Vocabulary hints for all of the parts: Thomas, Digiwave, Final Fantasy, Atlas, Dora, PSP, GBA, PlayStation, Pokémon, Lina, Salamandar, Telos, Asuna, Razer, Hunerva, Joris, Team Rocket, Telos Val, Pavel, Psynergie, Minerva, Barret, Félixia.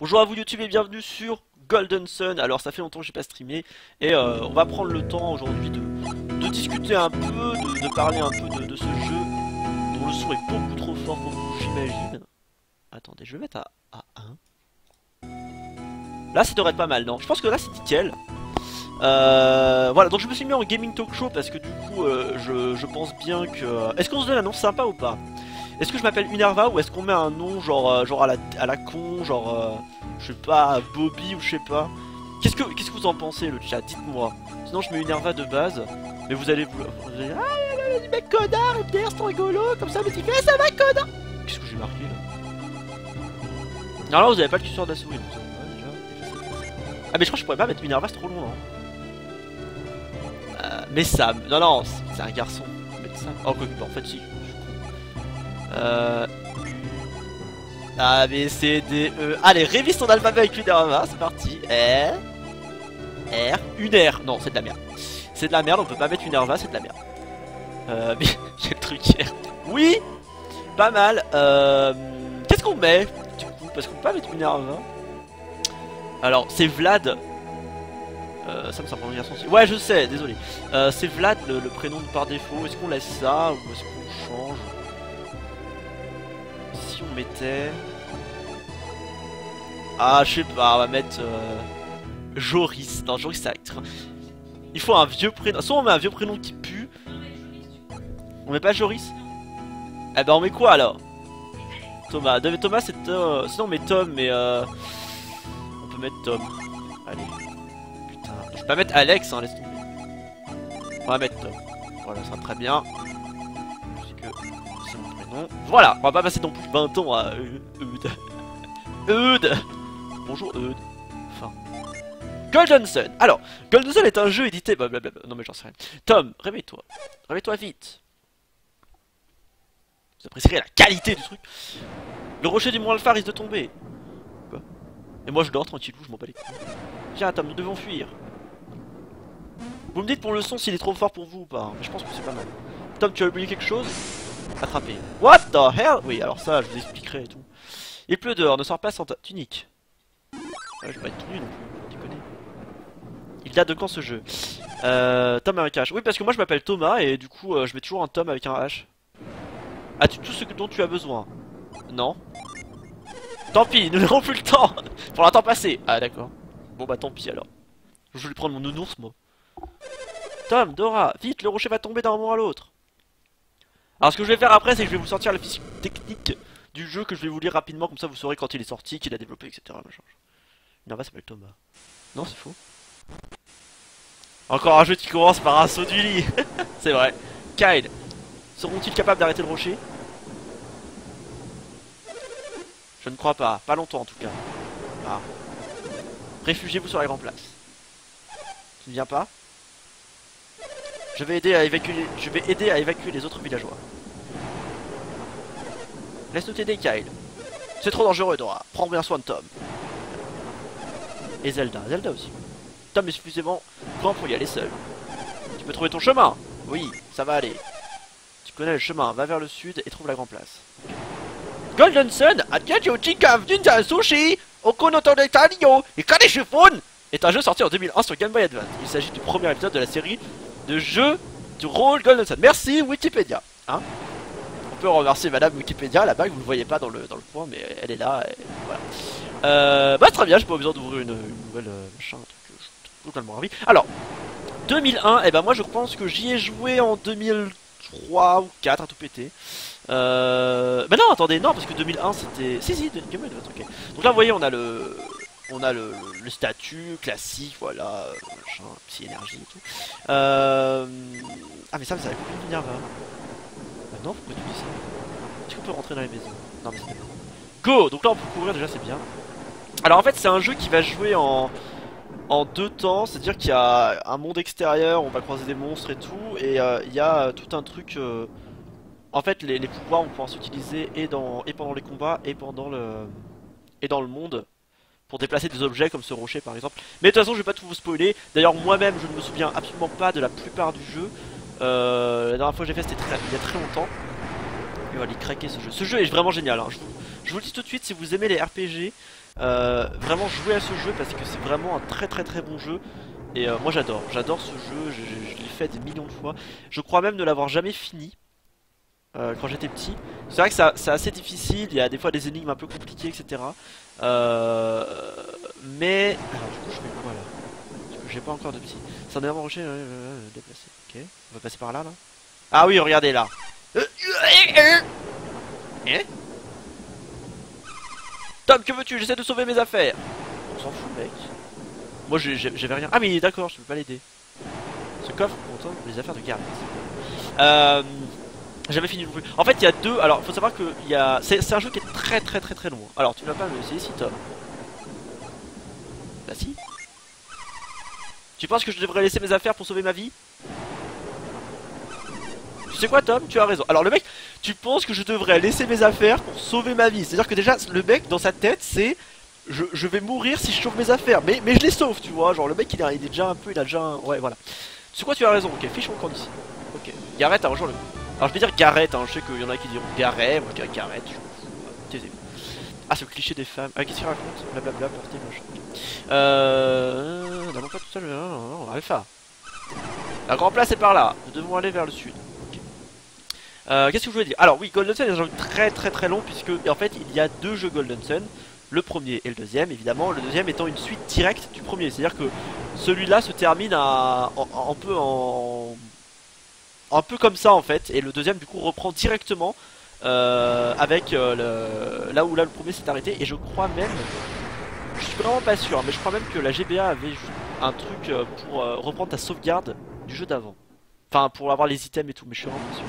Bonjour à vous YouTube et bienvenue sur Golden Sun. Alors ça fait longtemps que j'ai pas streamé et on va prendre le temps aujourd'hui de discuter un peu, de parler un peu de ce jeu dont le son est beaucoup trop fort pour vous, j'imagine. Attendez, je vais mettre à 1. Là ça devrait être pas mal, non? Je pense que là c'est nickel. Voilà, donc je me suis mis en gaming talk show parce que du coup je pense bien que... Est-ce qu'on se donne un nom sympa ou pas? Est-ce que je m'appelle Hunerva ou est-ce qu'on met un nom genre à la con, genre je sais pas, Bobby ou je sais pas. Qu'est-ce que vous en pensez le chat? Dites-moi. Sinon je mets Hunerva de base, mais vous allez vous... Ah là là, les mecs connards, les pierres sont rigolos, comme ça, mais tu fais ça va connard. Qu'est-ce que j'ai marqué là? Non, là vous avez pas le curseur de la souris, vous avez pas déjà... Ah mais je crois que je pourrais pas mettre Minerva, c'est trop long, non hein. Mais Sam, non, c'est un garçon, mais Sam... Oh quoi que en fait si... A, B, C, D, E. Allez, révise ton alphabet avec Hunerva, c'est parti. R, une R. Non, c'est de la merde. C'est de la merde, on peut pas mettre Hunerva, c'est de la merde. Mais j'ai le truc R. Oui, pas mal. Qu'est-ce qu'on met du coup? Parce qu'on peut pas mettre Hunerva. Alors, c'est Vlad. Ça me semble un garçon. Ouais, je sais, désolé. C'est Vlad le prénom de par défaut. Est-ce qu'on laisse ça ou est-ce qu'on change? Si on mettait... Ah je sais pas, on va mettre Joris. Non, Joris ça va être... Il faut un vieux prénom. Soit on met un vieux prénom qui pue. On met pas Joris? Eh ben on met quoi alors? Thomas. Non mais Thomas c'est... Sinon on met Tom mais... On peut mettre Tom. Allez. Putain. Je vais pas mettre Alex hein, laisse tomber. On va mettre Tom. Voilà, ça sera très bien. Voilà, on va pas passer non plus 20 ans à Eude. Eude. Bonjour Eude. Enfin. Golden Sun. Alors, Golden Sun est un jeu édité. Blablabla. Non mais j'en sais rien. Tom, réveille-toi. Réveille-toi vite. Vous apprécierez la qualité du truc. Le rocher du Mont Alpha risque de tomber. Quoi? Et moi je dors tranquillou, je m'en bats les couilles. Tiens Tom, nous devons fuir. Vous me dites pour le son s'il est trop fort pour vous ou pas. Je pense que c'est pas mal. Tom, tu as oublié quelque chose? Attrapé. What the hell? Oui, alors ça, je vous expliquerai et tout. Il pleut dehors, ne sors pas sans ta tunique. Ouais, je vais pas être tout nu non plus, déconner. Il date de quand ce jeu? Tom avec H. Oui, parce que moi je m'appelle Thomas et du coup je mets toujours un Tom avec un H. As-tu tout ce dont tu as besoin? Non. Tant pis, nous n'aurons plus le temps pour l'instant passé. Ah d'accord. Bon bah tant pis alors. Je vais lui prendre mon nounours moi. Tom, Dora, vite, le rocher va tomber d'un moment à l'autre. Alors ce que je vais faire après c'est que je vais vous sortir la fiche technique du jeu que je vais vous lire rapidement comme ça vous saurez quand il est sorti, qu'il a développé, etc. Minerva s'appelle Thomas. Non c'est faux. Encore un jeu qui commence par un saut du lit. C'est vrai. Kyle, seront-ils capables d'arrêter le rocher? Je ne crois pas, pas longtemps en tout cas. Ah. Réfugiez-vous sur la grande place. Tu ne viens pas? Je vais aider à évacuer les autres villageois. Laisse-nous t'aider, Kyle. C'est trop dangereux, Dora. Prends bien soin de Tom. Et Zelda. Zelda aussi. Tom est suffisamment grand pour y aller seul. Tu peux trouver ton chemin? Oui, ça va aller. Tu connais le chemin. Va vers le sud et trouve la grande place. Golden Sun, sushi, est un jeu sorti en 2001 sur Game Boy Advance. Il s'agit du premier épisode de la série de jeu du rôle Golden Sun. Merci Wikipédia, hein. On peut remercier madame Wikipédia là-bas, que vous ne voyez pas dans le coin, mais elle est là, et voilà. Bah très bien, j'ai pas besoin d'ouvrir une nouvelle machin, un truc, je suis totalement ravi. Alors, 2001, et ben moi je pense que j'y ai joué en 2003 ou 4 à tout péter. Bah non, attendez, non, parce que 2001 c'était... Si, Game Boy Advance, ok. Donc là vous voyez, on a le statut classique, voilà, machin, Psynergie et tout. Ah mais ça, mais ça va couper une Minerva. Bah non, pourquoi tu dis ça? Est-ce qu'on peut rentrer dans les maisons? Non mais c'est bien. Go! Donc là on peut courir déjà, c'est bien. Alors en fait c'est un jeu qui va jouer en deux temps, c'est-à-dire qu'il y a un monde extérieur, on va croiser des monstres et tout, et il y a tout un truc... En fait les pouvoirs vont pouvoir s'utiliser et pendant les combats et dans le monde, pour déplacer des objets comme ce rocher par exemple. Mais de toute façon je vais pas tout vous spoiler. D'ailleurs moi-même je ne me souviens absolument pas de la plupart du jeu. La dernière fois que j'ai fait c'était il y a très longtemps. Il va aller craquer ce jeu. Ce jeu est vraiment génial hein. je, vous, Je vous le dis tout de suite, si vous aimez les RPG, vraiment jouez à ce jeu parce que c'est vraiment un très bon jeu. Et moi j'adore ce jeu, je l'ai fait des millions de fois. Je crois même ne l'avoir jamais fini quand j'étais petit. C'est vrai que c'est assez difficile, il y a des fois des énigmes un peu compliquées, etc. Mais... Alors du coup je fais quoi là? J'ai pas encore de petit. C'est un énorme rocher, déplacé. Ok, on va passer par là. Ah oui, regardez là. Tom, que veux-tu? J'essaie de sauver mes affaires. On s'en fout, mec. Moi, j'avais rien. Ah, mais d'accord, je peux pas l'aider. Ce coffre contient les affaires de Garet. J'avais fini non plus. En fait, il y a deux. Alors, faut savoir que il y a. C'est un jeu qui est très long. Alors, tu ne vas pas le essayer si, Tom. Bah si. Tu penses que je devrais laisser mes affaires pour sauver ma vie? Tu sais quoi, Tom? Tu as raison. Alors le mec, tu penses que je devrais laisser mes affaires pour sauver ma vie? C'est-à-dire que déjà, le mec, dans sa tête, c'est... Je vais mourir si je sauve mes affaires. Mais je les sauve, tu vois. Genre le mec, il est déjà un peu... Il a déjà un... Ouais, voilà. Tu sais quoi, tu as raison. Ok, fiche mon camp ici. Ok. Garet, hein, rejoins le... Alors je vais dire Garet, hein. Je sais qu'il y en a qui diront Garet. Moi, je dirais Garet. Taisez-vous. Ah, c'est le cliché des femmes. Ah, qu'est-ce qu'il raconte? Blablabla, portez moche. Non, non, pas tout seul, non, Alpha. La grande place est par là. Nous devons aller vers le sud. Okay. Qu'est-ce que je voulais dire? Alors oui, Golden Sun est un jeu très long puisque en fait il y a deux jeux Golden Sun. Le premier et le deuxième, évidemment. Le deuxième étant une suite directe du premier. C'est-à-dire que celui-là se termine un peu comme ça en fait. Et le deuxième du coup reprend directement avec là où le premier s'est arrêté. Et je crois même... Je suis vraiment pas sûr, mais je crois même que la GBA avait un truc pour reprendre ta sauvegarde du jeu d'avant. Enfin, pour avoir les items et tout, mais je suis vraiment pas sûr.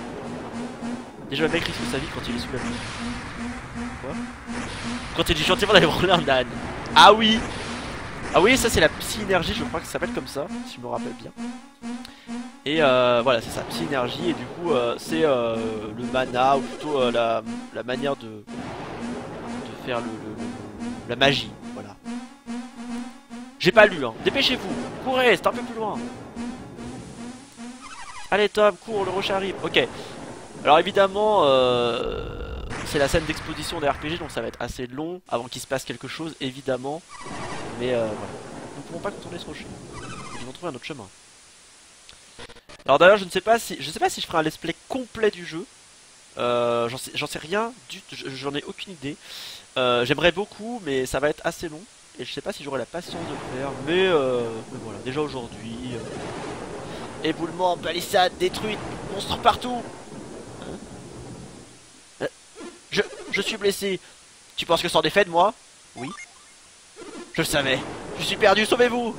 Déjà, le mec risque sa vie quand il est sous la pluie. Quoi? Quand il dit gentiment d'aller brûler un âne. Ah oui! Ah oui, ça c'est la Psynergie, je crois que ça s'appelle comme ça, si je me rappelle bien. Et voilà, c'est ça, Psynergie, et du coup, c'est le mana, ou plutôt la manière de faire la magie. Voilà. J'ai pas lu, hein. Dépêchez-vous. Courez, c'est un peu plus loin. Allez, Tom, cours, le rocher arrive. Ok. Alors, évidemment, c'est la scène d'exposition des RPG, donc ça va être assez long avant qu'il se passe quelque chose, évidemment. Mais voilà. Nous ne pourrons pas contourner ce rocher. Nous devons trouver un autre chemin. Alors, d'ailleurs, je ne sais pas si je ferai un let's play complet du jeu. J'en sais rien du tout, j'en ai aucune idée. J'aimerais beaucoup, mais ça va être assez long. Et je sais pas si j'aurai la patience de le faire. Mais voilà, déjà aujourd'hui. Éboulement, palissade, détruite, monstres partout. Je suis blessé. Tu penses que sans défait de moi? Oui. Je le savais. Je suis perdu, sauvez-vous.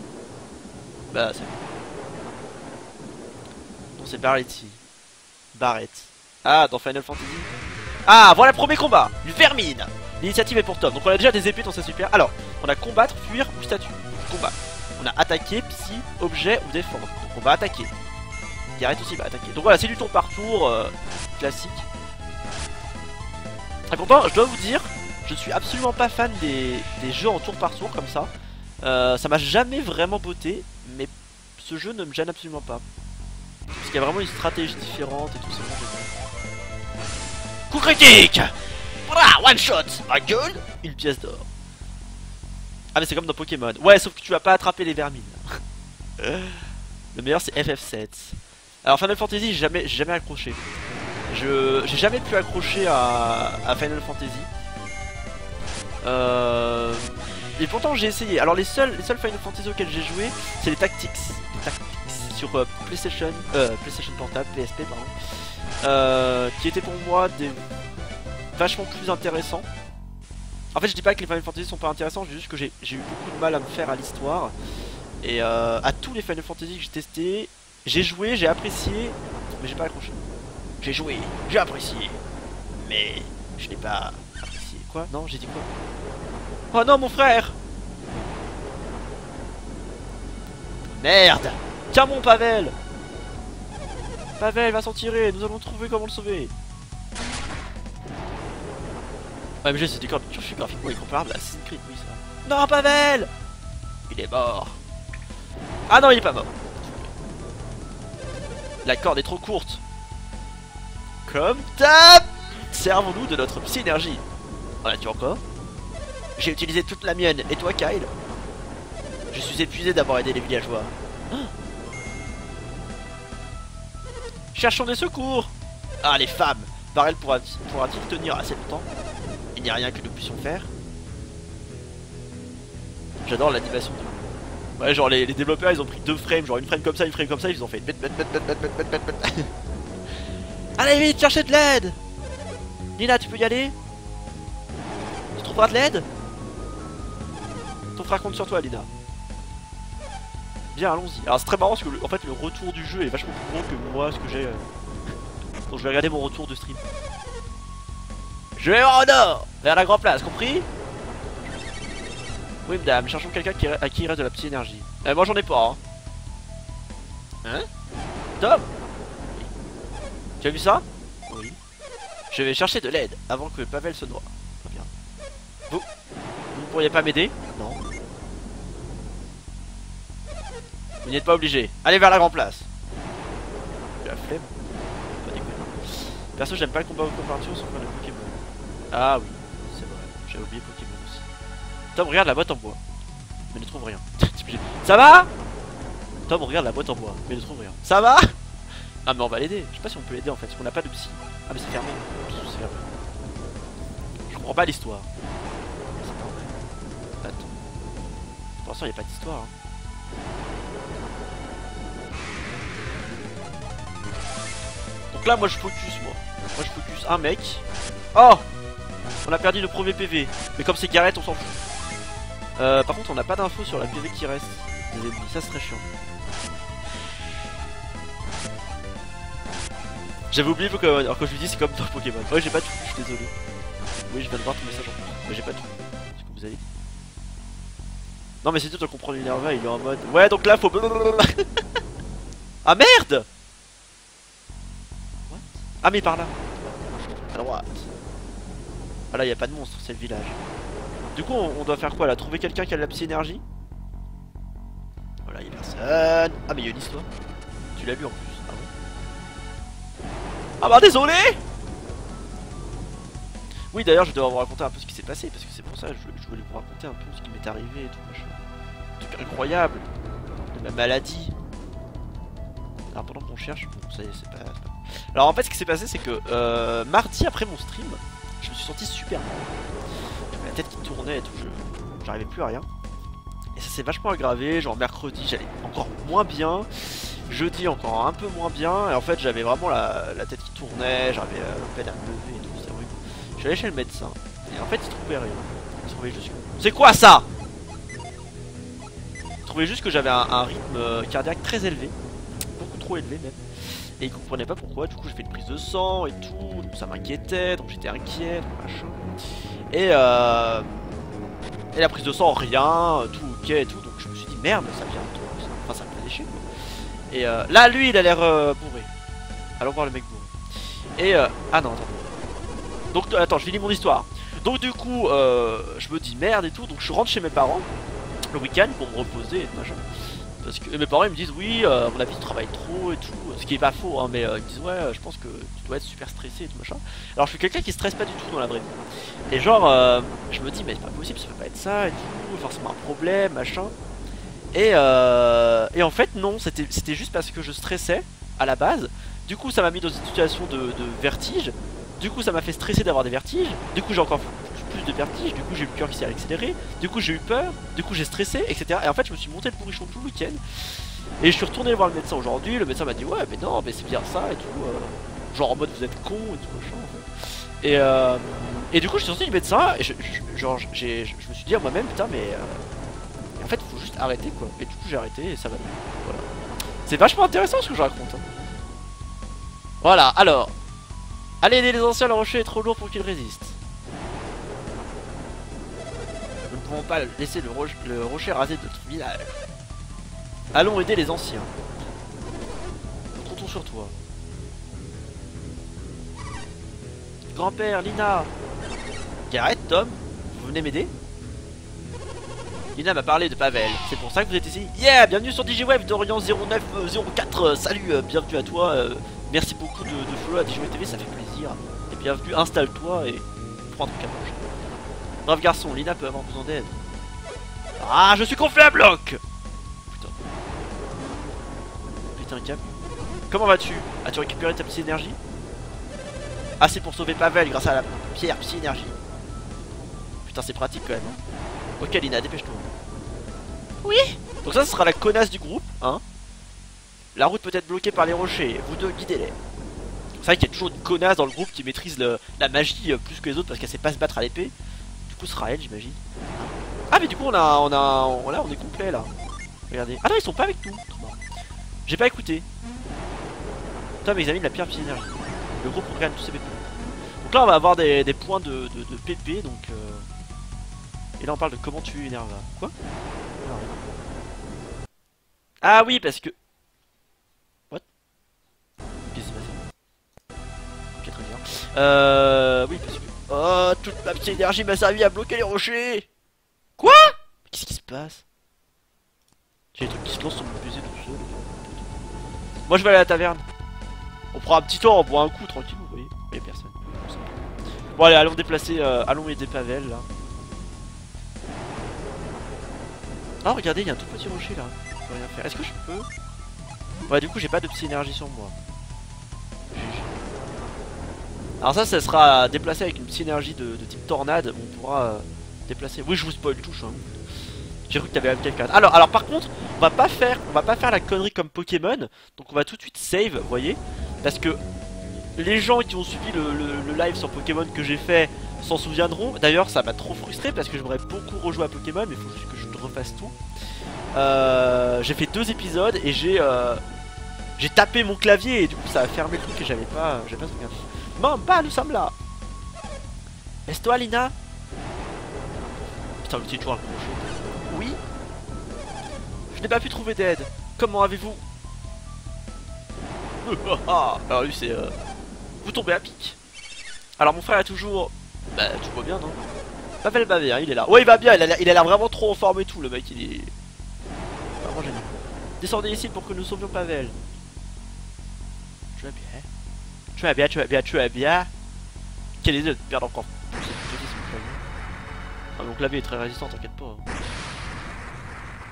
Bah, c'est bon. Non, c'est Barretti. Barret. Ah, dans Final Fantasy. Ah, voilà le premier combat. Une vermine. L'initiative est pour Tom. Donc on a déjà des épées, donc c'est super. Alors, on a combattre, fuir ou statue. Combat. On a attaquer, psy, objet ou défendre. Donc on va attaquer. Garet aussi va attaquer. Donc voilà, c'est du tour par tour classique. Et pourtant, je dois vous dire, je ne suis absolument pas fan des jeux en tour par tour comme ça. Ça m'a jamais vraiment botté, mais ce jeu ne me gêne absolument pas. Parce qu'il y a vraiment une stratégie différente et tout, c'est bon. Coup critique! One shot, ma gueule, une pièce d'or. Ah mais c'est comme dans Pokémon. Ouais, sauf que tu vas pas attraper les vermines. Le meilleur c'est FF7. Alors Final Fantasy, j'ai jamais accroché. J'ai jamais pu accrocher à Final Fantasy. Et pourtant j'ai essayé. Alors les seuls Final Fantasy auxquels j'ai joué, c'est les Tactics. Les Tactics sur PlayStation Portable, PSP pardon. Qui étaient pour moi des... vachement plus intéressant. En fait je dis pas que les Final Fantasy sont pas intéressants, c'est juste que j'ai eu beaucoup de mal à me faire à l'histoire. Et à tous les Final Fantasy que j'ai testé, j'ai joué, j'ai apprécié, mais j'ai pas accroché. J'ai joué, j'ai apprécié, mais je n'ai pas apprécié. Quoi? Non, j'ai dit quoi? Oh non mon frère! Merde! Tiens mon Pavel! Pavel va s'en tirer, nous allons trouver comment le sauver. Ouais mais je sais des caricatures graphiquement incomparable à Assassin's Creed, oui ça. Non Pavel! Il est mort. Ah non il est pas mort. La corde est trop courte. Comme ça. Servons-nous de notre Psynergie. Ah, tu encore? J'ai utilisé toute la mienne. Et toi, Kyle? Je suis épuisé d'avoir aidé les villageois. Ah, cherchons des secours. Ah, les femmes. Barrel pourra-t-il tenir assez longtemps? Il n'y a rien que nous puissions faire. J'adore l'animation de... Ouais, genre les développeurs, ils ont pris deux frames, genre une frame comme ça, une frame comme ça, ils ont fait bête. Allez vite, cherchez de l'aide. Lina, tu peux y aller? Tu trouveras de l'aide? Ton frère compte sur toi, Lina. Bien, allons-y. Alors c'est très marrant parce que en fait le retour du jeu est vachement plus grand que moi, ce que j'ai... Donc je vais regarder mon retour de stream. Je vais voir au nord, vers la grande place, compris? Oui madame, cherchons quelqu'un à qui il reste de la petite énergie. Moi j'en ai pas, hein. Hein? Tom? Oui. Tu as vu ça? Oui. Je vais chercher de l'aide avant que Pavel se noie. Très bien. Vous ne pourriez pas m'aider? Non. Vous n'êtes pas obligé. Allez vers la grande place. La flemme. Perso, j'aime pas le combat aux comparations sur le Pokémon. Ah oui, c'est vrai, j'avais oublié Pokémon aussi. Tom, regarde la boîte en bois, mais ne trouve rien. Ça va? Tom, regarde la boîte en bois, mais ne trouve rien. Ça va? Ah mais on va l'aider, je sais pas si on peut l'aider en fait, parce qu'on n'a pas de psy. Ah mais c'est fermé, c'est fermé. Je comprends pas l'histoire. C'est pas vrai. Attends. Pour l'instant, il n'y a pas d'histoire, hein. Donc là, moi je focus, moi je focus un mec. Oh, on a perdu le premier PV. Mais comme c'est Garet, on s'en fout. Par contre, on n'a pas d'infos sur la PV qui reste des ennemis. Ça serait chiant. J'avais oublié Pokémon. Alors quand je lui dis, c'est comme dans Pokémon. Ouais, j'ai pas tout. Je suis désolé. Oui, je viens de voir ton message en plus. Ouais, j'ai pas tout. C'est que vous avez dit. Non, mais c'est tout. Tant qu'on prend Minerva, il est en mode. Ouais, donc là, faut. Ah merde! What? Ah mais par là. À droite. Ah là, il n'y a pas de monstre, c'est le village. Du coup, on doit faire quoi là? Trouver quelqu'un qui a de la psynergie? Voilà, il n'y a personne. Ah, mais il y a une histoire. Tu l'as lu en plus. Ah bon? Ah bah, désolé! Oui, d'ailleurs, je dois vous raconter un peu ce qui s'est passé parce que c'est pour ça que je voulais vous raconter un peu ce qui m'est arrivé et tout machin. Un truc incroyable. De ma maladie. Alors, pendant qu'on cherche, bon, ça y est, c'est pas. Alors, en fait, ce qui s'est passé, c'est que mardi après mon stream. Je me suis senti super mal. J'avais la tête qui tournait et tout, j'arrivais plus à rien. Et ça s'est vachement aggravé, genre mercredi j'allais encore moins bien, jeudi encore un peu moins bien, et en fait j'avais vraiment la tête qui tournait, j'avais peine à me lever et tout, c'est horrible. Je suis allé chez le médecin, et en fait il trouvait rien. Il trouvait juste... C'est quoi ça? Il trouvait juste que j'avais un rythme cardiaque très élevé, beaucoup trop élevé même. Et il comprenait pas pourquoi, du coup j'ai fait une prise de sang et tout, donc ça m'inquiétait, donc j'étais inquiet, donc machin. Et la prise de sang, rien, tout ok et tout, donc je me suis dit merde, ça vient de toi, enfin ça me fait chier quoi. Et là lui il a l'air bourré, allons voir le mec bourré. Et ah non, attends, donc attends je finis mon histoire. Donc du coup je me dis merde et tout, donc je rentre chez mes parents le week-end pour me reposer et machin. Parce que mes parents ils me disent oui, à mon avis tu travailles trop et tout, ce qui est pas faux hein, mais ils me disent ouais, je pense que tu dois être super stressé et tout machin. Alors je suis quelqu'un qui stresse pas du tout dans la vraie vie. Et genre je me dis mais c'est pas possible, ça peut pas être ça et tout, forcément un problème, machin. Et en fait non, c'était juste parce que je stressais à la base. Du coup ça m'a mis dans une situation de vertige. Du coup ça m'a fait stresser d'avoir des vertiges. Du coup j'ai encore plus de vertige, du coup j'ai eu le cœur qui s'est accéléré, du coup j'ai eu peur, du coup j'ai stressé, etc. Et en fait je me suis monté le bourrichon tout le week-end. Et je suis retourné voir le médecin aujourd'hui, le médecin m'a dit ouais mais non mais c'est bien ça et tout, genre en mode vous êtes con et tout machin en fait. Et du coup je suis sorti du médecin et je me suis dit à moi-même putain mais en fait faut juste arrêter quoi. Et du coup j'ai arrêté et ça va mieux. Voilà. C'est vachement intéressant ce que je raconte. Hein. Voilà, alors. Allez aider les anciens, le rocher est trop lourd pour qu'ils résistent. Nous ne pouvons pas laisser le rocher raser de notre village. Allons aider les anciens. Nous comptons sur toi. Grand-père, Lina. Garet, Tom, vous venez m'aider? Lina m'a parlé de Pavel, c'est pour ça que vous êtes ici. Yeah, bienvenue sur Digiwave d'Orient 0904. Salut, bienvenue à toi. Merci beaucoup de follow à Digiwave TV, ça fait plaisir. Et bienvenue, installe-toi et prends ton café. Brave garçon, Lina peut avoir besoin d'aide. Ah, je suis gonflé à bloc. Putain. Putain, un cap. Comment vas-tu? As-tu récupéré ta psynergie? Assez pour sauver Pavel grâce à la pierre psynergie. Putain, c'est pratique quand même. Hein. Ok, Lina, dépêche-toi. Oui. Donc ça, ce sera la connasse du groupe, hein. La route peut être bloquée par les rochers, vous deux guidez-les. C'est vrai qu'il y a toujours une connasse dans le groupe qui maîtrise la magie plus que les autres parce qu'elle sait pas se battre à l'épée. Du coup, ce sera elle, j'imagine. Ah, mais du coup, on est complet là. Regardez. Ah non, ils sont pas avec nous. J'ai pas écouté. Tom examine la pierre psynergie. Le groupe regagne tous ses PP. Donc là, on va avoir des points de PP. Donc, et là, on parle de comment tu énerves. Quoi? Ah oui, parce que. What? Qu'est-ce qui s'est passé? Ok, très bien. Oui, parce que. Oh, toute ma petite énergie m'a servi à bloquer les rochers! Quoi? Qu'est-ce qui se passe? J'ai des trucs qui se lancent sur mon baiser tout seul. Moi je vais aller à la taverne. On prend un petit temps, on boit un coup tranquille, vous voyez. Il n'y a personne. Bon allez, allons déplacer, allons aider Pavel là. Ah regardez, il y a un tout petit rocher là. Je peux rien faire. Est-ce que je peux? Ouais, du coup j'ai pas de petite énergie sur moi. Alors ça sera déplacé avec une synergie de type tornade où on pourra déplacer. Oui, je vous spoil tout, hein. J'ai cru que t'avais même quelqu'un. Alors par contre, on va pas faire la connerie comme Pokémon. Donc on va tout de suite save, vous voyez, parce que les gens qui ont suivi le live sur Pokémon que j'ai fait s'en souviendront. D'ailleurs, ça m'a trop frustré parce que j'aimerais beaucoup rejouer à Pokémon, mais il faut juste que je refasse tout. J'ai fait 2 épisodes et j'ai tapé mon clavier et du coup ça a fermé le truc et j'avais pas souvenir. Bon, bah nous sommes là. Est-ce toi Lina? Putain, le petit joueur le gros. Oui. Je n'ai pas pu trouver d'aide. Comment avez-vous? Alors lui c'est... Vous tombez à pic. Alors mon frère est toujours... Bah tu vois bien non? Pavel Bavé, hein, il est là. Ouais il va bien, il a l'air vraiment trop en forme et tout le mec, il est... Vraiment génial. Descendez ici pour que nous sauvions Pavel. Je vais bien. Tu vas bien. Quelle idée de perdre encore plus cette petite clavier. Ah, mon clavier est très résistant, t'inquiète pas.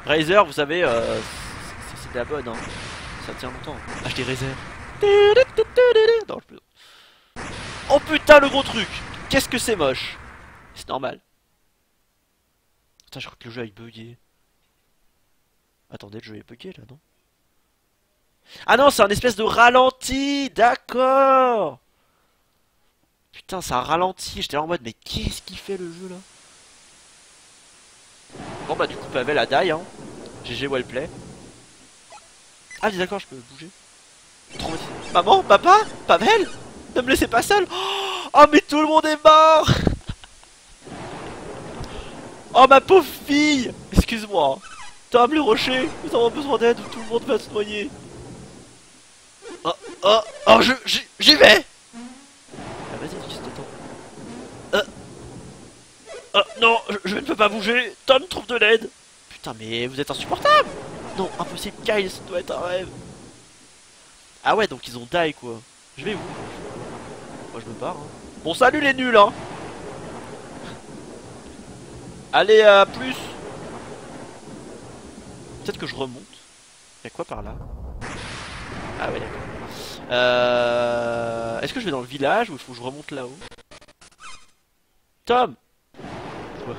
Razer, vous savez, c'est de la bonne, hein. Ça tient longtemps. Achetez Razer. Non, je peux. Oh putain, le gros truc. Qu'est-ce que c'est moche. C'est normal. Putain, je crois que le jeu aille bugger. Attendez, le jeu est bugué là, non? Ah non, c'est un espèce de ralenti, d'accord. Putain, ça ralentit, j'étais là en mode, mais qu'est-ce qu'il fait le jeu là? Bon bah du coup, Pavel a die, hein. GG wellplay. Ah mais d'accord, je peux bouger. Maman, papa, Pavel, ne me laissez pas seul. Oh mais tout le monde est mort. Oh ma pauvre fille. Excuse-moi. Tom, le rocher, nous avons besoin d'aide, tout le monde va se noyer. Oh, j'y vais. Ah vas-y, juste attends. Non, je ne peux pas bouger. Tom trouve de l'aide. Putain, mais vous êtes insupportable. Non, impossible, Kyle, ça doit être un rêve. Ah ouais, donc ils ont die quoi. Je vais où? Moi je me barre, hein. Bon salut les nuls, hein. Allez, à plus. Peut-être que je remonte. Y'a quoi par là? Ah ouais d'accord. Est-ce que je vais dans le village ou il faut que je remonte là-haut? Tom! Ouais.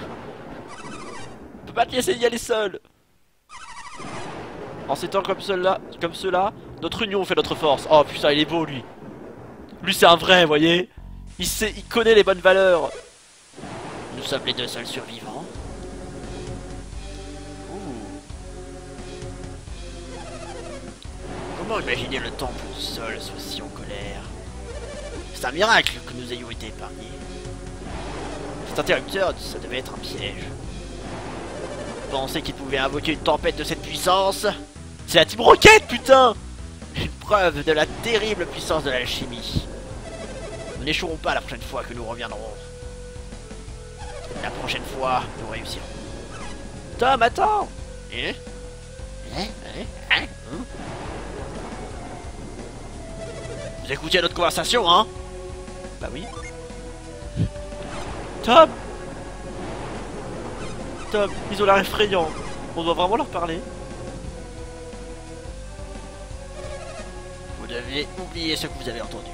On peut pas te laisser y aller seul! En ces temps comme cela, notre union fait notre force. Oh putain, il est beau lui! Lui c'est un vrai, vous voyez? Il connaît les bonnes valeurs! Nous sommes les 2 seuls survivants. Comment imaginer le temps pour le sol soit si en colère? C'est un miracle que nous ayons été épargnés. Cet interrupteur, ça devait être un piège. Pensez qu'il pouvait invoquer une tempête de cette puissance? C'est la Team Rocket, putain! Une preuve de la terrible puissance de l'alchimie. Nous n'échouerons pas la prochaine fois que nous reviendrons. La prochaine fois, nous réussirons. Tom, attends! Hein? Vous écoutez notre conversation, hein? Bah oui. Tom! Tom, ils ont l'air effrayants. On doit vraiment leur parler. Vous avez oublié ce que vous avez entendu.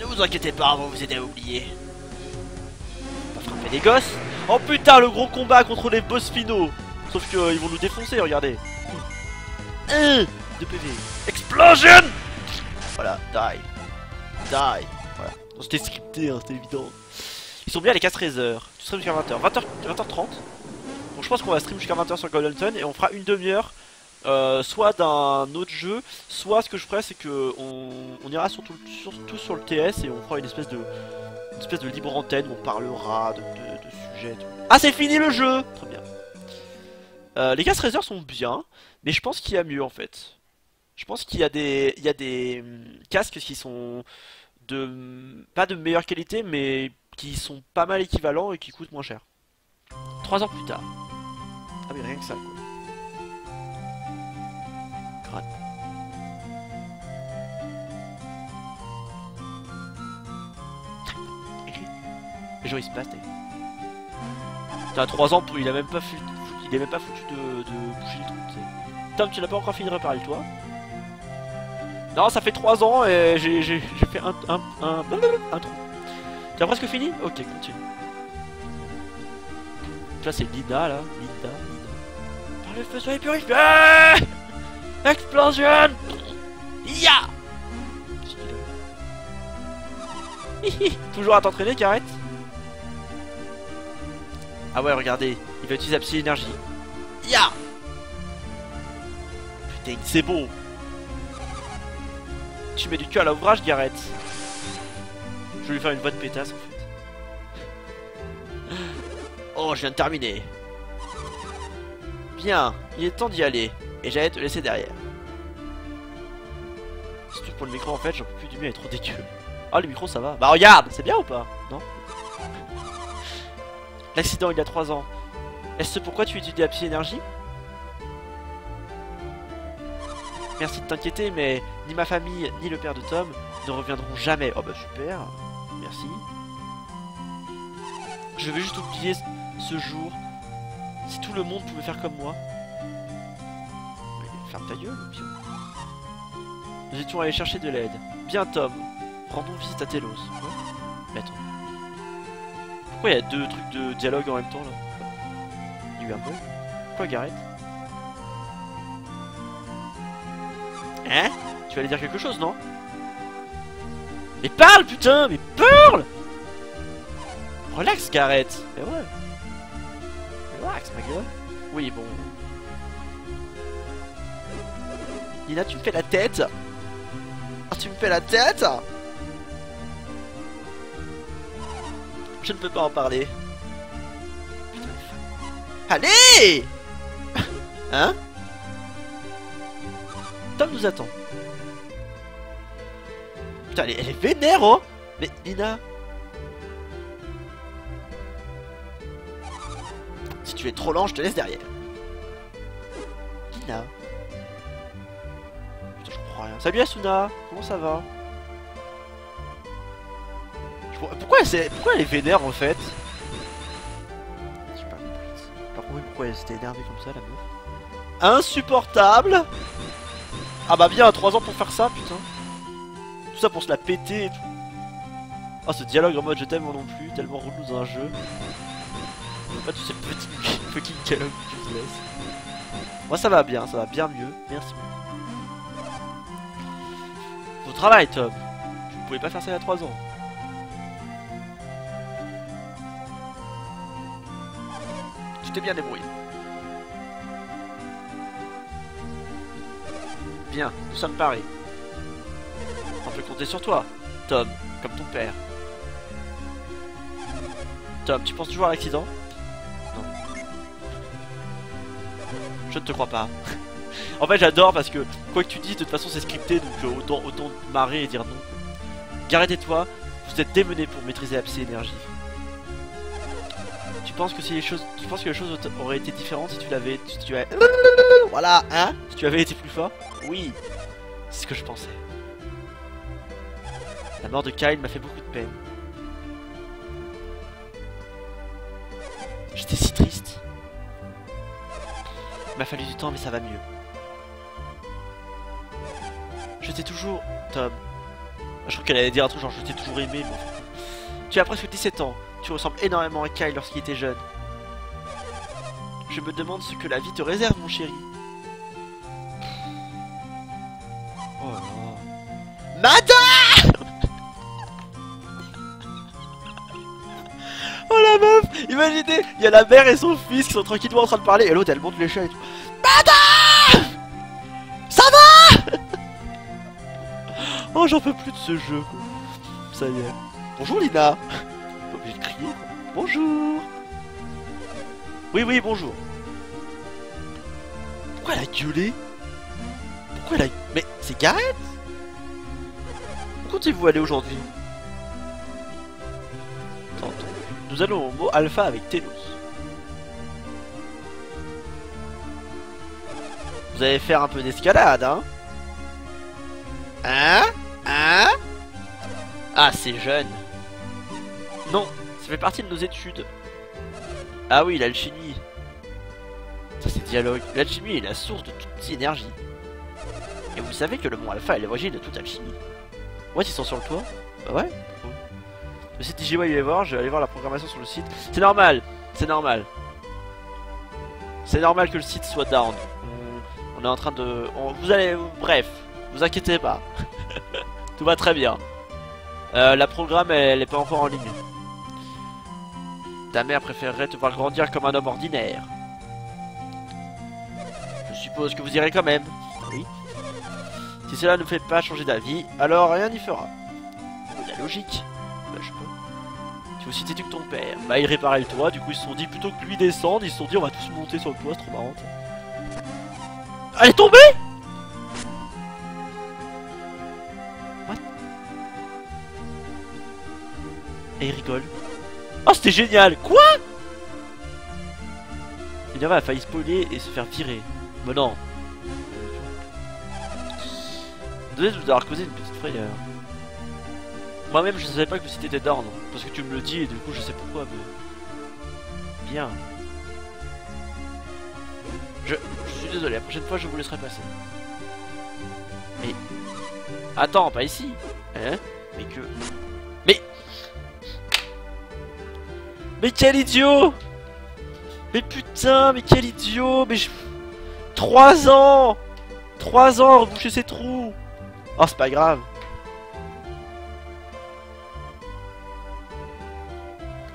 Ne vous inquiétez pas, on va vous aider à oublier. On va frapper des gosses. Oh putain, le gros combat contre les boss finaux. Sauf qu'ils vont nous défoncer, regardez. 2 PV. Explosion. Voilà, die. Die. Voilà. C'était scripté, hein, c'était évident. Ils sont bien les 4 Razer. Tu stream jusqu'à 20h. 20h30. Bon, je pense qu'on va stream jusqu'à 20h sur Golden Sun et on fera une demi-heure. Soit d'un autre jeu, soit ce que je ferai c'est que on ira surtout sur le TS et on fera une espèce de libre antenne où on parlera de sujets. Ah, c'est fini le jeu. Très bien. Les casse Razer sont bien, mais je pense qu'il y a mieux en fait. Je pense qu'il y a des casques qui sont pas de meilleure qualité, mais qui sont pas mal équivalents et qui coûtent moins cher. 3 ans plus tard. Ah mais rien que ça quoi. Joris passe. T'as 3 ans, il a même pas foutu, de bouger le truc. Tom, tu n'as pas encore fini de réparer toi? Non, ça fait 3 ans et j'ai fait un trou. Tu as presque fini? Ok, continue. Là c'est Lina là, Lina. Par le feu, soyez purifiés. Explosion. Ya. Yeah. Toujours à t'entraîner, Garet. Ah ouais, regardez, il va utiliser la Psynergie. Ya yeah. Putain, c'est beau. Tu mets du cul à l'ouvrage, Garet. Je vais lui faire une voix de pétasse, en fait. Oh, je viens de terminer. Bien, il est temps d'y aller. Et j'allais te laisser derrière. C'est tout pour le micro, en fait, j'en peux plus du mien, il est trop dégueu. Ah, le micro, ça va. Bah regarde, c'est bien ou pas? Non. L'accident il y a 3 ans. Est-ce pourquoi tu étudies la psy-énergie? Merci de t'inquiéter, mais ni ma famille, ni le père de Tom ne reviendront jamais. Oh bah super, merci. Je veux juste oublier ce jour. Si tout le monde pouvait faire comme moi. Ferme ta gueule, Pio. Nous étions allés chercher de l'aide. Bien Tom, rendons visite à Telos. Quoi? Mais attends. Pourquoi il y a 2 trucs de dialogue en même temps là? Il y a eu un bug. Pourquoi Garet? Hein? Tu allais dire quelque chose non? Mais parle putain! Mais parle! Relax Garet! Mais ouais! Relax ma gueule! Oui bon... Lina tu me fais la tête! Ah tu me fais la tête! Je ne peux pas en parler. Putain, allez. Hein? Tom nous attend. Putain, elle est vénère, oh. Mais Lina... Si tu es trop lent, je te laisse derrière. Lina... Putain, je comprends rien. Salut Asuna, comment ça va? Pourquoi elle est vénère en fait? J'ai pas compris. J'ai pas compris pourquoi elle s'était énervée comme ça la meuf. Insupportable. Ah bah bien, 3 ans pour faire ça putain. Tout ça pour se la péter et tout. Ah ce dialogue en mode je t'aime non plus, tellement relou dans un jeu. Pas tout ce petit fucking dialogue que je te laisse. Moi ça va bien mieux, merci. Bon travail Tom. Tu ne pouvais pas faire ça il y a 3 ans. Bien débrouillé. Bien, nous sommes parés. On peut compter sur toi, Tom, comme ton père. Tom, tu penses toujours à l'accident? Non. Je ne te crois pas. En fait, j'adore parce que quoi que tu dises, de toute façon, c'est scripté, donc autant marrer et dire non. Garet et toi, vous êtes démenés pour maîtriser la psy-énergie. Tu penses que les choses auraient été différentes si tu l'avais... Voilà, hein? Si tu avais été plus fort? Oui, c'est ce que je pensais. La mort de Kyle m'a fait beaucoup de peine. J'étais si triste. Il m'a fallu du temps, mais ça va mieux. Je t'ai toujours... Tom. Je crois qu'elle allait dire un truc genre je t'ai toujours aimé, mais en fait... Tu as presque 17 ans. Tu ressembles énormément à Kyle lorsqu'il était jeune. Je me demande ce que la vie te réserve, mon chéri. Oh non. Madame! Oh la meuf! Imaginez, il y a la mère et son fils qui sont tranquillement en train de parler et l'autre elle monte les chats et tout. Madame! Ça va? Oh j'en peux plus de ce jeu. Ça y est. Bonjour Lina. Pas obligé de crier. Bonjour. Oui oui bonjour. Pourquoi elle a gueulé? Pourquoi elle a... Mais c'est Garet? Où comptez-vous aller aujourd'hui? Attends, nous allons au Mont Alpha avec Telos. Vous allez faire un peu d'escalade, hein? Hein? Hein? Ah, c'est jeune. Non, ça fait partie de nos études. Ah oui, l'alchimie. Ça, c'est dialogue. L'alchimie est la source de toute synergie. Et vous savez que le Mont Alpha est l'origine de toute alchimie. Ouais, ils sont sur le toit. Bah ouais. Le site Digiwave, je vais aller voir la programmation sur le site. C'est normal. C'est normal. C'est normal que le site soit down. On est en train de... Vous allez... Bref. Vous inquiétez pas. Tout va très bien. La programme, elle est pas encore en ligne. Ta mère préférerait te voir grandir comme un homme ordinaire. Je suppose que vous irez quand même. Oui. Si cela ne fait pas changer d'avis, alors rien n'y fera. La logique. Bah je peux. Tu aussi t'éduques que ton père. Bah il réparait le toit, du coup ils se sont dit plutôt que lui descendre, ils se sont dit on va tous monter sur le toit, c'est trop marrant. Elle est tombée. What? Et il rigole. Oh c'était génial. Quoi? Minerva a failli spoiler et se faire virer. Mais non. Désolé de vous avoir causé une petite frayeur. Moi-même, je savais pas que le site était down. Parce que tu me le dis et du coup, je sais pourquoi, mais... Bien. Je suis désolé, la prochaine fois, je vous laisserai passer. Mais... Attends, pas ici. Hein? Mais que... Mais quel idiot! Mais putain, mais quel idiot! Mais je... 3 ans! 3 ans, reboucher ces trous! Oh, c'est pas grave.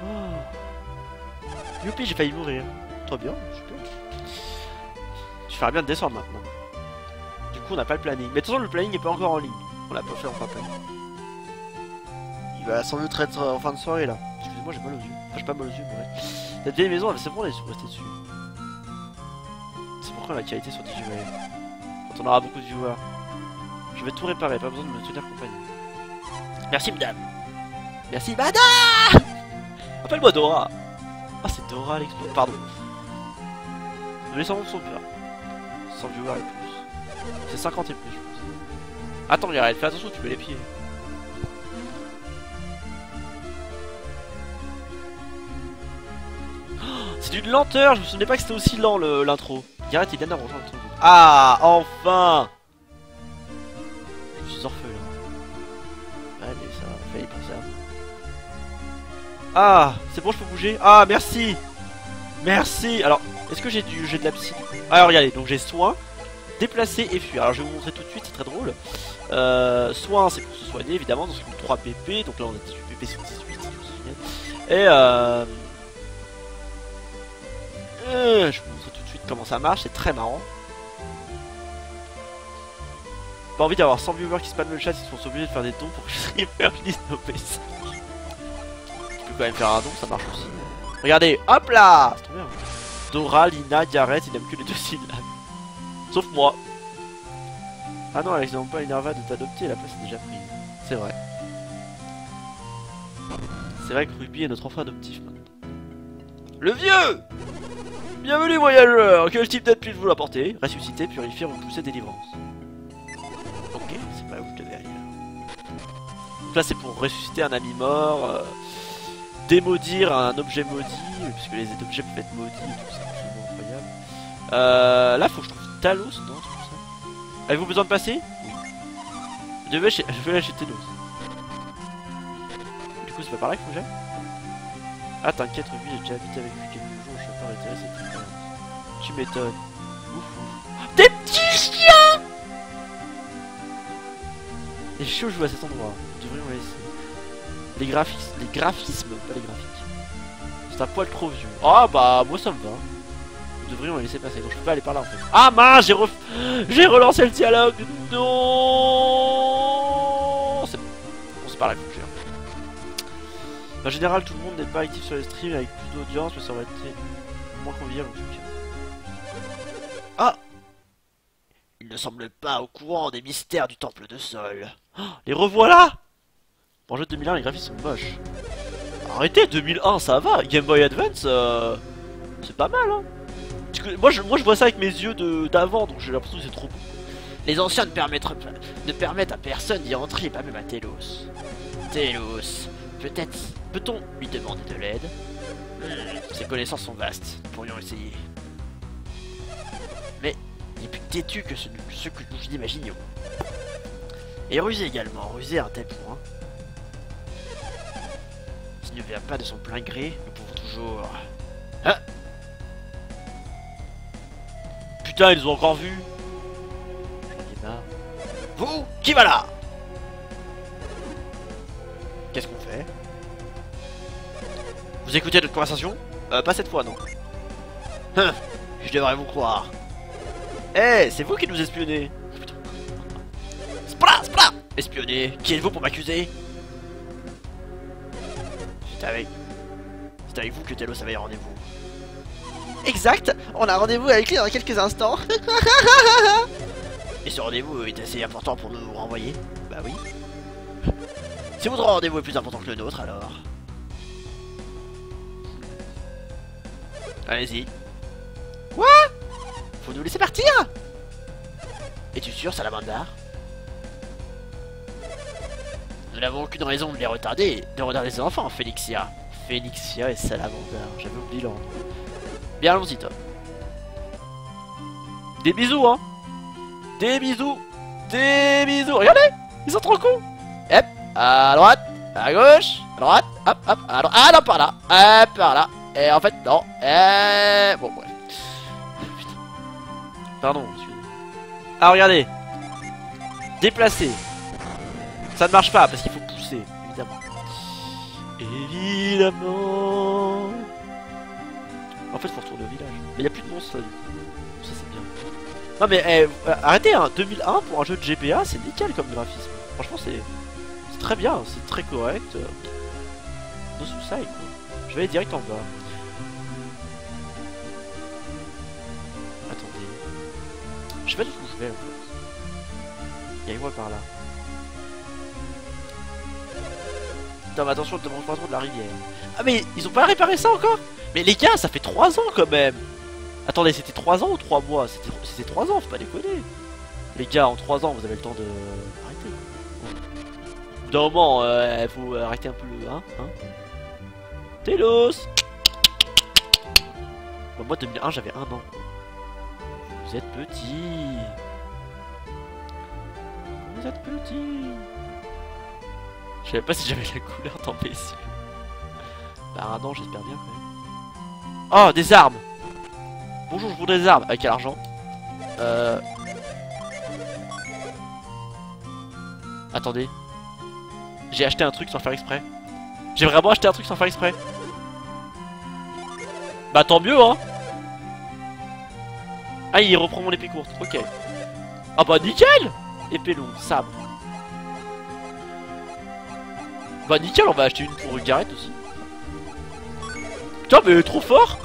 Oh. Youpi, j'ai failli mourir. Trop bien, super. Tu feras bien de descendre maintenant. Du coup, on n'a pas le planning. Mais attention, le planning n'est pas encore en ligne. On l'a pas fait en papel. Il va sans doute être en fin de soirée là. Excusez-moi, j'ai mal aux yeux. Enfin, j'ai pas mal aux yeux, mais ouais. Cette vieille maison, c'est bon, elle est restée dessus. C'est pourquoi la qualité sur Digiwave. Quand on aura beaucoup de viewers. Je vais tout réparer, pas besoin de me tenir compagnie. Merci madame. Merci madame. Appelle-moi Dora. Ah c'est Dora l'expo. Pardon. Nous les serons son peur. 100 viewers et plus. C'est 50 et plus je pense. Attends Garet, fais attention, tu mets les pieds. Oh, c'est d'une lenteur, je me souvenais pas que c'était aussi lent l'intro. Garet il vient d'avoir le truc. Ah enfin. Je suis orphelin. Ouais mais ça fallait penser à vous. Ah c'est bon je peux bouger. Ah merci. Merci. Alors est-ce que j'ai du de la psy? Alors regardez, donc j'ai soin, déplacer et fuir. Alors je vais vous montrer tout de suite, c'est très drôle. Soin c'est pour se soigner évidemment, donc c'est 3 PP, donc là on a 18 PP sur 18 si je me souviens. Et je vais vous montrer tout de suite comment ça marche, c'est très marrant. Pas envie d'avoir 100 viewers qui spamment le chat, ils sont obligés de faire des dons pour que les streamers finissent nos PC. Tu peux quand même faire un don, ça marche aussi. Regardez, hop là! C'est trop bien. Dora, Lina, Garet, ils n'aiment que les deux syllabes. Sauf moi. Ah non, Alex, n'aiment pas Minerva de t'adopter, la place est déjà prise. C'est vrai. C'est vrai que Ruby est notre enfant adoptif maintenant. Le vieux! Bienvenue, voyageurs! Quel type d'aide puis-je vous apporter? Ressusciter, purifier, repousser, délivrance. Ok, c'est pas où je devais aller. Donc là c'est pour ressusciter un ami mort, démaudire un objet maudit, puisque les objets peuvent être maudits et tout, c'est absolument incroyable. Là, faut que je trouve Talos, non, tout ça. Avez-vous besoin de passer? Oui. Je vais lâcher Telos. Du coup, c'est pas par là qu'il faut que j'aille? Ah, t'inquiète, Ruby, j'ai déjà habité avec lui quelques jours, je suis pas intéressé. Tu m'étonnes. Ouf. Des petits chiens! Les chiots jouent à cet endroit. Nous devrions les laisser. Les graphismes, pas les graphiques. C'est un poil trop vieux. Ah bah moi ça me va. Nous devrions les laisser passer. Donc je peux pas aller par là en fait. Ah mince, j'ai relancé le dialogue. Non, c'est bon. On se parle à conclure. En général tout le monde n'est pas actif sur les streams avec plus d'audience, mais ça aurait été moins convivial en tout cas. Ah, il ne semble pas au courant des mystères du temple de Sol. Oh, les revoilà. En jeu de 2001, les graphismes sont moches. Arrêtez, 2001, ça va. Game Boy Advance, c'est pas mal, hein. Moi, je vois ça avec mes yeux d'avant, donc j'ai l'impression que c'est trop beau. Les anciens ne permettent à personne d'y entrer, pas même à Telos. Telos, peut-être peut-on lui demander de l'aide? Ses connaissances sont vastes, nous pourrions essayer. Mais il est plus têtu que ce que nous imaginions. Et rusé également, rusé à un tel point. Il ne vient pas de son plein gré, nous pouvons toujours... Ah, putain, ils nous ont encore vu. J'en ai marre. Vous, qui va là? Qu'est-ce qu'on fait? Vous écoutez notre conversation? Pas cette fois, non. Hein, je devrais vous croire. Eh, hey, c'est vous qui nous espionnez. Spla, spla. Espionné, qui êtes-vous pour m'accuser? C'est avec vous que Telos avait rendez-vous. Exact, on a rendez-vous avec lui dans quelques instants. Et ce rendez-vous est assez important pour nous renvoyer. Bah oui. Si votre rendez-vous est plus important que le nôtre, alors... Allez-y. Quoi? Faut nous laisser partir? Es-tu sûr, Salamandar? Nous n'avons aucune raison de les retarder, ces enfants, Félixia. Félixia et Salamandar, j'avais oublié l'ordre. Bien, allons-y, Tom. Des bisous, hein. Des bisous. Des bisous. Regardez, ils sont trop cons. Hop, à droite, à gauche, à droite, hop, hop, à droite. Ah non, par là. Ah, par là. Et en fait, non. Et... Bon, bref. Putain. Pardon, monsieur. Ah, regardez. Déplacer. Ça ne marche pas parce qu'il faut pousser, évidemment. Évidemment. En fait, faut retourner au village. Mais il n'y a plus de monstres là, du coup. Ça, c'est bien. Non, mais arrêtez, hein. 2001 pour un jeu de GBA, c'est nickel comme graphisme. Franchement, c'est très bien, c'est très correct. No suicide, quoi. Je vais aller direct en bas. Attendez. Je sais pas du tout où je vais, en fait. Il y a une voie par là. Putain, mais attention, ne te mange pas trop de la rivière. Ah, mais ils ont pas réparé ça encore? Mais les gars, ça fait 3 ans quand même. Attendez, c'était 3 ans ou 3 mois? C'était 3 ans, faut pas déconner. Les gars, en 3 ans, vous avez le temps de... Arrêtez. Au bout d'un moment, faut arrêter un peu le... Hein. Telos. Bah, moi, 2001, j'avais 1 an. Vous êtes petits. Vous êtes petits. Je savais pas si j'avais la couleur d'embêteux. Bah non, j'espère bien quand même. Oh, des armes. Bonjour, je voudrais des armes. Avec quel argent? Attendez. J'ai acheté un truc sans faire exprès. J'ai vraiment acheté un truc sans faire exprès. Bah tant mieux, hein. Ah, il reprend mon épée courte, ok. Ah bah nickel. Épée longue, sabre. Bah nickel, on va acheter une pour Garet aussi. Putain, mais trop fort.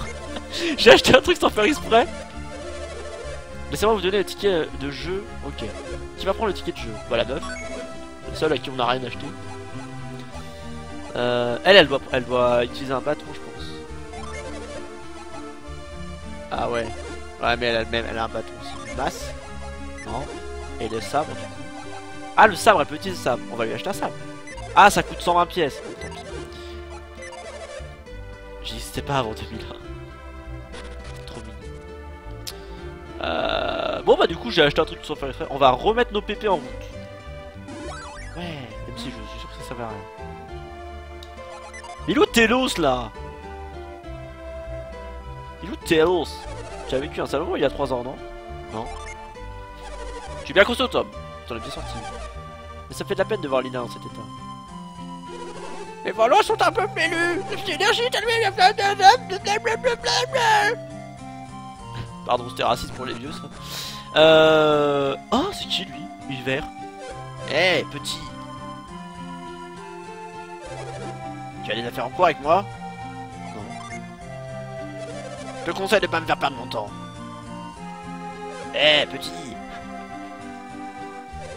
J'ai acheté un truc sans faire exprès. Laissez-moi vous donner le ticket de jeu. Ok. Qui va prendre le ticket de jeu? Bah la meuf. La seule à qui on n'a rien acheté. Elle doit utiliser un bâton, je pense. Ah ouais. Ouais, mais elle a un bâton aussi. Une masse. Non. Et le sabre, du coup. Ah, le sabre, elle peut utiliser le sabre. On va lui acheter un sabre. Ah, ça coûte 120 pièces. n'existait pas avant 2001. Trop mignon. Bon bah du coup j'ai acheté un truc sans faire exprès. On va remettre nos PP en route. Ouais, même si je suis sûr que ça va à rien. Il est où Telos là? Il est où Telos? Tu as vécu un salon il y a 3 ans, non? Non. Tu es bien costaud Tom, t'en as bien sorti. Mais ça fait de la peine de voir Lina en cet état. Les volants sont un peu pélus. L'énergie est allumée. Pardon, c'était raciste pour les vieux ça. Oh, c'est qui lui? Univers. Eh, hey, petit. Tu as des affaires en cours avec moi? Non. Je te conseille de pas me faire perdre mon temps. Eh, hey, petit.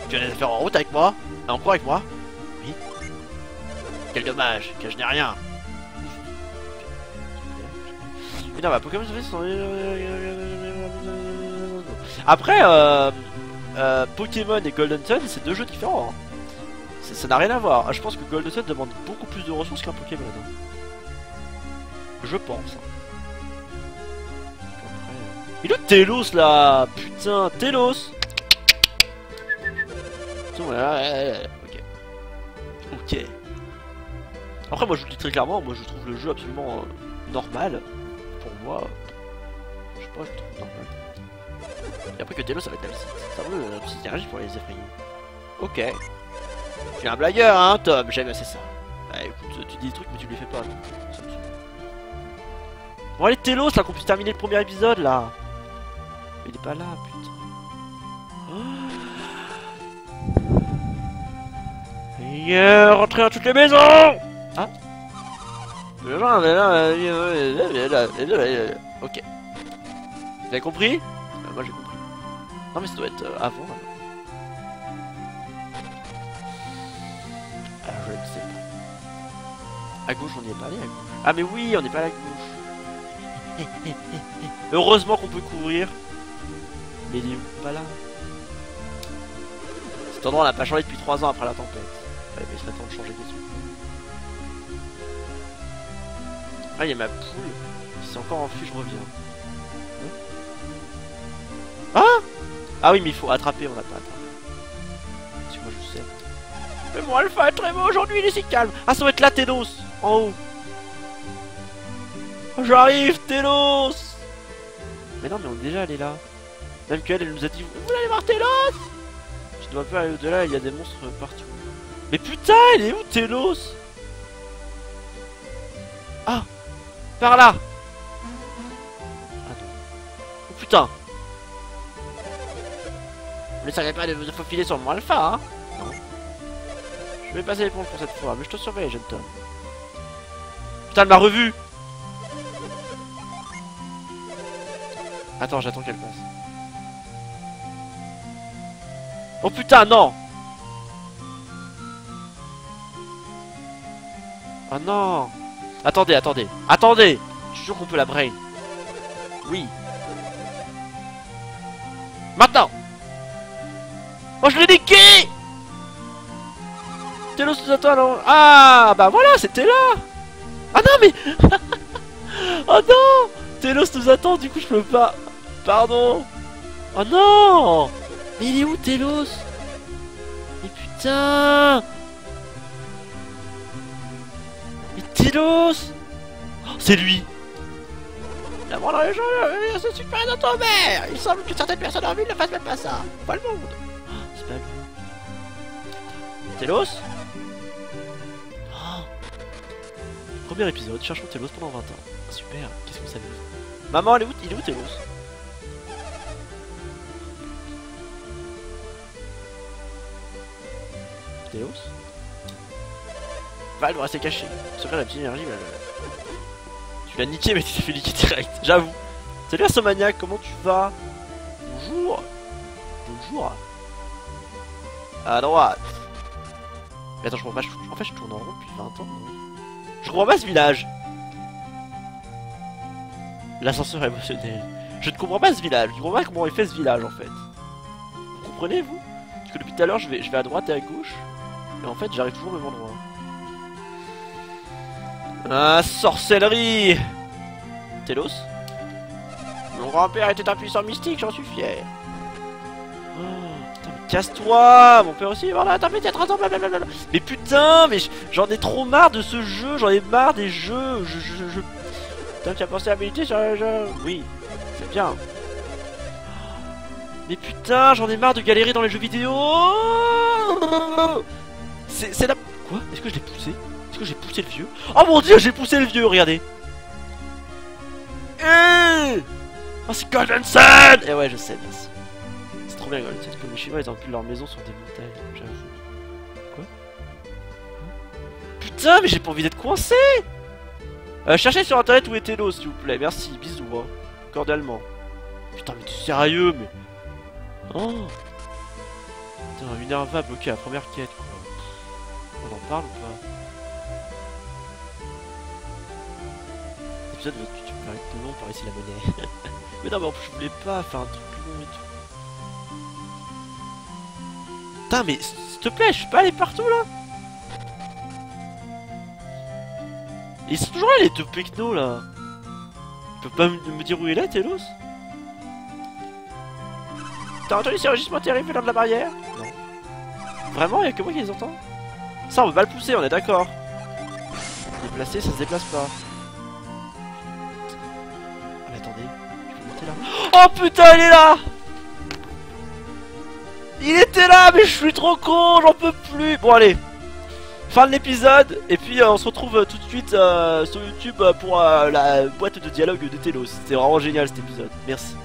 Tu as des affaires en route avec moi? En cours avec moi? Oui. Quel dommage, que je n'ai rien. Mais non, bah Pokémon ça fait son... Après, Pokémon et Golden Sun, c'est 2 jeux différents. Hein. Ça n'a rien à voir. Je pense que Golden Sun demande beaucoup plus de ressources qu'un Pokémon. Hein. Je pense. Il est où Telos là? Putain, Telos. Ok. Ok. Après moi je vous dis très clairement, moi je trouve le jeu absolument normal. Pour moi, je sais pas, je le trouve normal. Et après que Telos avec la psy, ça veut la psynergie pour les effrayer. Ok. Tu es un blagueur hein Tom, j'aime assez ça. Bah écoute, tu dis des trucs mais tu les fais pas. Ça me saoule. Bon allez Telos là, qu'on puisse terminer le premier épisode là. Il est pas là putain. Yeah, rentrez dans toutes les maisons. Hein? Ok. Vous avez compris? Moi j'ai compris. Non mais ça doit être avant. Je ne sais pas. À gauche on n'y est pas allé à gauche. Ah mais oui on n'est pas allé à gauche. Heureusement qu'on peut courir. Mais il est pas là. Cet endroit on n'a pas changé depuis 3 ans après la tempête. Allez, mais il serait temps de changer d'esprit. Ah, il y a ma poule qui s'est encore enfuie, je reviens. Ah, ah oui, mais il faut attraper, on n'a pas attrapé. Parce que moi je sais. Mais bon, Alpha est très beau aujourd'hui, il est si calme. Ah, ça va être là, Telos, en haut. Oh, j'arrive, Telos. Mais non, mais on est déjà allé là. Même qu'elle, elle nous a dit, vous voulez aller voir Telos? Je dois pas aller au-delà, il y a des monstres partout. Mais putain, il est où Telos? Ah, par là. Attends. Oh putain. Vous ne savez pas de vous faufiler sur mon alpha, hein? Non. Je vais passer l'éponge pour cette fois, mais je te surveille, jeune Tom. Putain, elle m'a revu. Attends, j'attends qu'elle passe. Oh putain, non. Oh non! Attendez, attendez, attendez! Je suis sûr qu'on peut la brain. Oui. Maintenant! Oh, je l'ai niqué! Telos nous attend alors. Ah, bah voilà, c'était là! Ah non, mais. Oh non! Telos nous attend, du coup, je peux pas. Pardon! Oh non! Mais il est où, Telos? Mais putain! Telos, oh, c'est lui. La mort dans les gens, c'est super dans ton mère. Il semble que certaines personnes en ville ne fassent même pas ça. Pas le monde. Oh, c'est pas lui. Telos, oh. Premier épisode, cherchons Telos pendant 20 ans. Ah, super, qu'est-ce qu'on s'amuse. Maman, elle est où, il est où Telos? Telos Val doit rester caché. Sauf la petite énergie, tu l'as niqué, mais tu t'es fait liquer direct, j'avoue. Salut Asomaniac, comment tu vas? Bonjour. Bonjour. À droite. Mais attends, je comprends pas, en fait je tourne en rond depuis 20 ans. Je comprends pas ce village. L'ascenseur émotionnel. Je ne comprends pas ce village, je comprends pas comment est fait ce village en fait. Vous comprenez vous? Parce que depuis tout à l'heure je vais à droite et à gauche. Et en fait j'arrive toujours au même endroit. Ah, sorcellerie! Telos. Mon grand-père était un puissant mystique, j'en suis fier. Casse-toi, mon père aussi, voilà, attends, mais attends, blablabla. Mais putain, mais j'en ai trop marre de ce jeu, j'en ai marre des jeux, Putain, tu as pensé à habilité sur le jeu. Oui, c'est bien. Mais putain, j'en ai marre de galérer dans les jeux vidéo. C'est la... Quoi? Est-ce que je l'ai poussé? Est-ce que j'ai poussé le vieux? Oh mon dieu, j'ai poussé le vieux, regardez. Oh, c'est Goldenson. Eh ouais, je sais, merci. Trop bien, comme les Chinois, ils ont plus leur maison sur des montagnes, j'avoue. Quoi? Putain, mais j'ai pas envie d'être coincé. Cherchez sur internet où est Telos, s'il vous plaît, merci, bisous, hein. Cordialement. Putain, mais tu es sérieux, mais. Oh putain, Minerva bloquée à la première quête, quoi. On en parle ou pas? L'épisode, tu me parlais de ton nom par ici la monnaie. Mais non, mais en plus, je voulais pas faire un truc plus long et tout. Putain, mais s'il te plaît, je peux pas aller partout là. Ils sont toujours là, les deux pecnos là. Tu peux pas me dire où il est, Telos? T'as entendu ces rugissements terribles dans de la barrière? Non. Vraiment, y'a que moi qui les entends? Ça, on peut pas le pousser, on est d'accord. Déplacer, ça se déplace pas. Ah, mais attendez, je peux monter là. Oh putain, il est là! Il était là, mais je suis trop con, j'en peux plus. Bon allez, fin de l'épisode. Et puis on se retrouve tout de suite sur YouTube pour la boîte de dialogue de Telos. C'était vraiment génial cet épisode, merci.